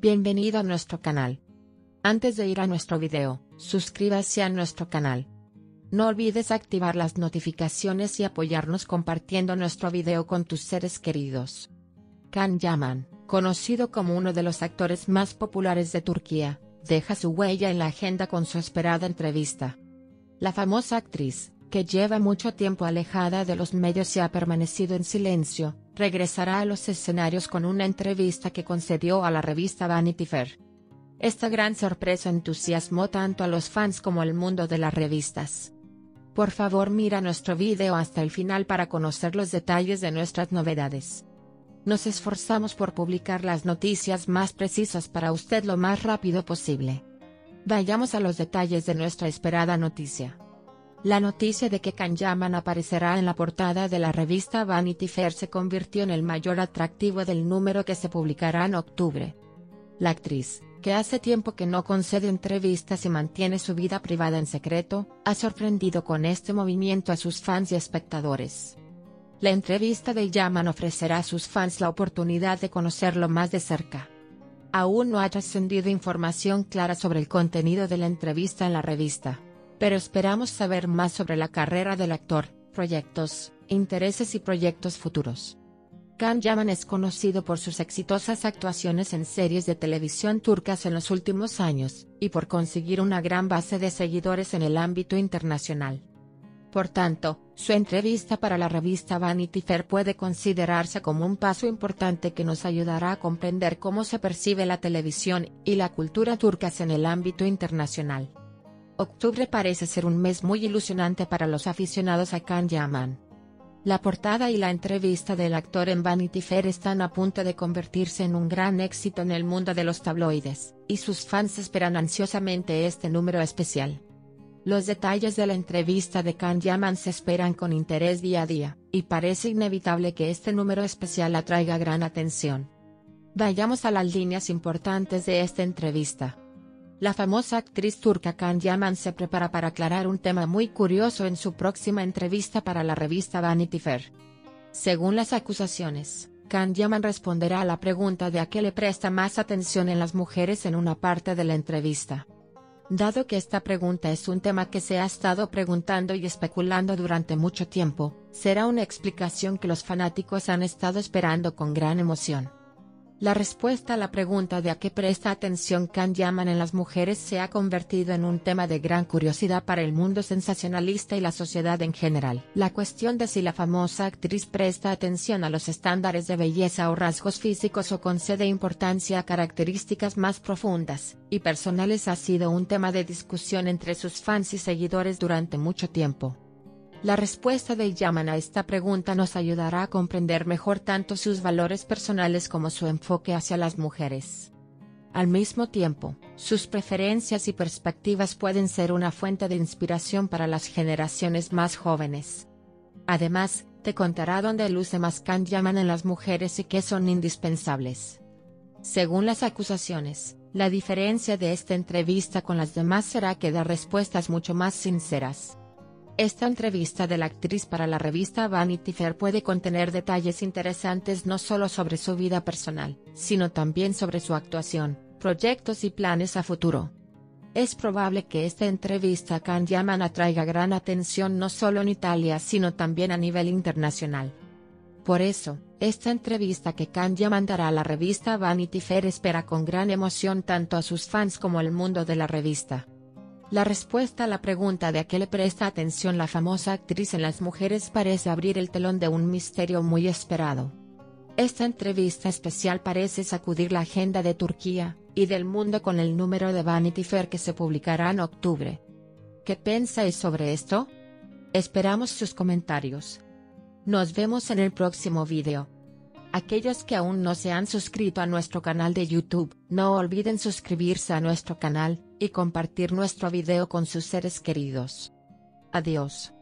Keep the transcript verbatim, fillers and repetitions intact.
Bienvenido a nuestro canal. Antes de ir a nuestro video, suscríbase a nuestro canal. No olvides activar las notificaciones y apoyarnos compartiendo nuestro video con tus seres queridos. Can Yaman, conocido como uno de los actores más populares de Turquía, deja su huella en la agenda con su esperada entrevista. La famosa actriz, que lleva mucho tiempo alejada de los medios y ha permanecido en silencio, regresará a los escenarios con una entrevista que concedió a la revista Vanity Fair. Esta gran sorpresa entusiasmó tanto a los fans como al mundo de las revistas. Por favor, mira nuestro video hasta el final para conocer los detalles de nuestras novedades. Nos esforzamos por publicar las noticias más precisas para usted lo más rápido posible. Vayamos a los detalles de nuestra esperada noticia. La noticia de que Can Yaman aparecerá en la portada de la revista Vanity Fair se convirtió en el mayor atractivo del número que se publicará en octubre. La actriz, que hace tiempo que no concede entrevistas y mantiene su vida privada en secreto, ha sorprendido con este movimiento a sus fans y espectadores. La entrevista de Yaman ofrecerá a sus fans la oportunidad de conocerlo más de cerca. Aún no ha trascendido información clara sobre el contenido de la entrevista en la revista, pero esperamos saber más sobre la carrera del actor, proyectos, intereses y proyectos futuros. Can Yaman es conocido por sus exitosas actuaciones en series de televisión turcas en los últimos años, y por conseguir una gran base de seguidores en el ámbito internacional. Por tanto, su entrevista para la revista Vanity Fair puede considerarse como un paso importante que nos ayudará a comprender cómo se percibe la televisión y la cultura turcas en el ámbito internacional. Octubre parece ser un mes muy ilusionante para los aficionados a Can Yaman. La portada y la entrevista del actor en Vanity Fair están a punto de convertirse en un gran éxito en el mundo de los tabloides, y sus fans esperan ansiosamente este número especial. Los detalles de la entrevista de Can Yaman se esperan con interés día a día, y parece inevitable que este número especial atraiga gran atención. Vayamos a las líneas importantes de esta entrevista. La famosa actriz turca Can Yaman se prepara para aclarar un tema muy curioso en su próxima entrevista para la revista Vanity Fair. Según las acusaciones, Can Yaman responderá a la pregunta de a qué le presta más atención en las mujeres en una parte de la entrevista. Dado que esta pregunta es un tema que se ha estado preguntando y especulando durante mucho tiempo, será una explicación que los fanáticos han estado esperando con gran emoción. La respuesta a la pregunta de a qué presta atención Can Yaman en las mujeres se ha convertido en un tema de gran curiosidad para el mundo sensacionalista y la sociedad en general. La cuestión de si la famosa actriz presta atención a los estándares de belleza o rasgos físicos o concede importancia a características más profundas y personales ha sido un tema de discusión entre sus fans y seguidores durante mucho tiempo. La respuesta de Yaman a esta pregunta nos ayudará a comprender mejor tanto sus valores personales como su enfoque hacia las mujeres. Al mismo tiempo, sus preferencias y perspectivas pueden ser una fuente de inspiración para las generaciones más jóvenes. Además, te contará dónde luce más Can Yaman en las mujeres y qué son indispensables. Según las acusaciones, la diferencia de esta entrevista con las demás será que da respuestas mucho más sinceras. Esta entrevista de la actriz para la revista Vanity Fair puede contener detalles interesantes no solo sobre su vida personal, sino también sobre su actuación, proyectos y planes a futuro. Es probable que esta entrevista a Can Yaman atraiga gran atención no solo en Italia sino también a nivel internacional. Por eso, esta entrevista que Can Yaman dará a la revista Vanity Fair espera con gran emoción tanto a sus fans como al mundo de la revista. La respuesta a la pregunta de a qué le presta atención la famosa actriz en las mujeres parece abrir el telón de un misterio muy esperado. Esta entrevista especial parece sacudir la agenda de Turquía y del mundo con el número de Vanity Fair que se publicará en octubre. ¿Qué pensáis sobre esto? Esperamos sus comentarios. Nos vemos en el próximo video. Aquellos que aún no se han suscrito a nuestro canal de YouTube, no olviden suscribirse a nuestro canal y compartir nuestro video con sus seres queridos. Adiós.